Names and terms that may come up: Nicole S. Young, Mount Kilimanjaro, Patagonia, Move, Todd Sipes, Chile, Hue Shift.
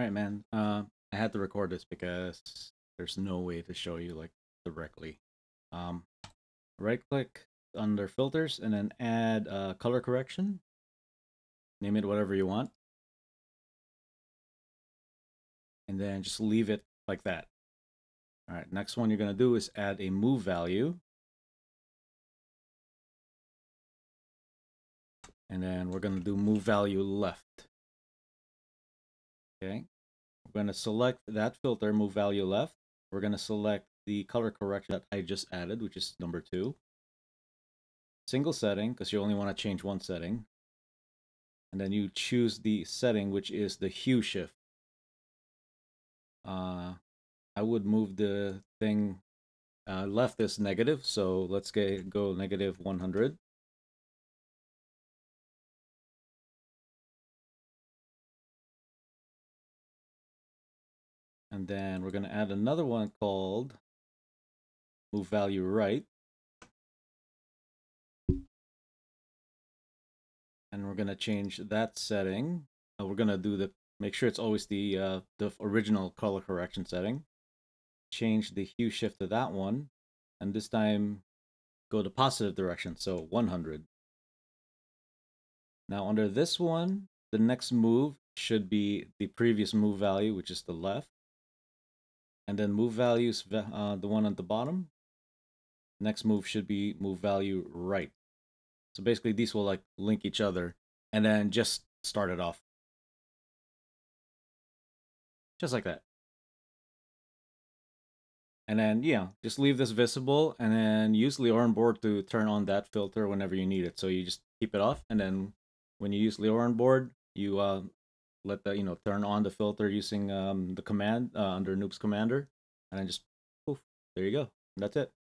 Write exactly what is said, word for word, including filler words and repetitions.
All right, man. Uh, I had to record this because there's no way to show you like directly. Um, right click under filters and then add uh, color correction. Name it whatever you want. And then just leave it like that. All right, next one you're going to do is add a move value. And then we're going to do move value left. Okay, we're going to select that filter, move value left. We're going to select the color correction that I just added, which is number two. Single setting, because you only want to change one setting. And then you choose the setting, which is the hue shift. Uh, I would move the thing uh, left is negative, so let's get, go negative one hundred. And then we're going to add another one called move value right. And we're going to change that setting. Uh, we're going to do the, make sure it's always the, uh, the original color correction setting. Change the hue shift to that one. And this time go the positive direction. So one hundred. Now under this one, the next move should be the previous move value, which is the left. And then move values, uh, the one at the bottom. Next move should be move value right. So basically these will like link each other and then just start it off. Just like that. And then, yeah, just leave this visible and then use Leoren board to turn on that filter whenever you need it. So you just keep it off. And then when you use Leoren board, you, uh, let that, you know, turn on the filter using um, the command uh, under Noob's Commander, and then just poof, there you go. That's it.